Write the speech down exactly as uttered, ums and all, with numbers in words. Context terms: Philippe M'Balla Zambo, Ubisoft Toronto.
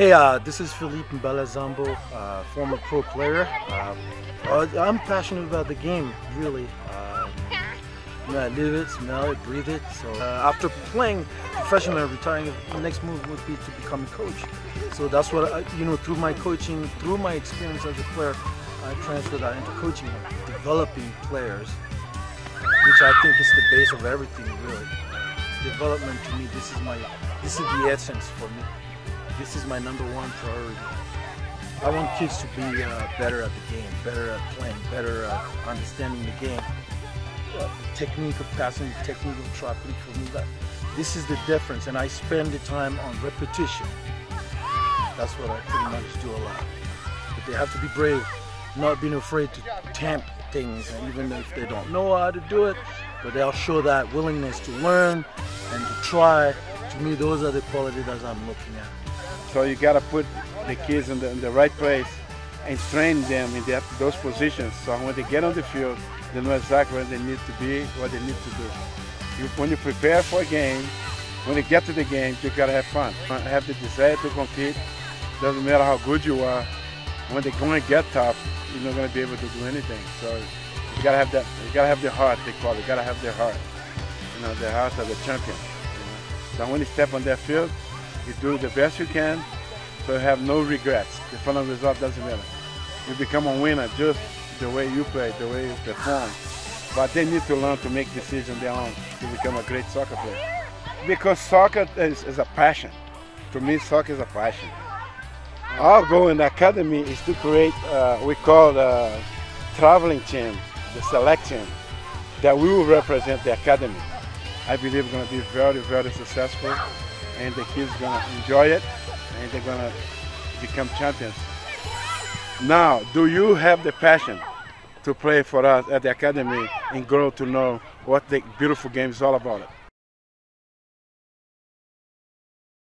Hey, uh, this is Philippe M'Balla Zambo, uh, former pro player. Um, I'm passionate about the game, really. Uh, you know, I live it, smell it, breathe it. So uh, after playing professionally, retiring, the next move would be to become a coach. So that's what I, you know, through my coaching, through my experience as a player, I transferred that into coaching, developing players, which I think is the base of everything, really. Development to me, this is my, this is the essence for me. This is my number one priority. I want kids to be uh, better at the game, better at playing, better at understanding the game. Uh, the technique of passing, the technique of trapping, for me, that, this is the difference, and I spend the time on repetition. That's what I pretty much do a lot. But they have to be brave, not being afraid to attempt things, and even if they don't know how to do it, but they'll show that willingness to learn and to try. To me, those are the qualities that I'm looking at. So you gotta put the kids in the, in the right place and train them in the, those positions. So when they get on the field, they know exactly where they need to be, what they need to do. You, when you prepare for a game, when you get to the game, you gotta have fun. Have the desire to compete. Doesn't matter how good you are. When they go and get tough, you're not gonna be able to do anything. So you gotta have that. You gotta have the heart. They call it. You gotta have the heart. You know, the heart of the champion. You know? So when you step on that field, you do the best you can, so you have no regrets. The final result doesn't matter. You become a winner just the way you play, the way you perform. But they need to learn to make decisions their own to become a great soccer player. Because soccer is, is a passion. To me, soccer is a passion. Our goal in the academy is to create uh, we call the traveling team, the select team, that will represent the academy. I believe it's going to be very, very successful. And the kids are going to enjoy it, and they're going to become champions. Now, do you have the passion to play for us at the academy and grow to know what the beautiful game is all about?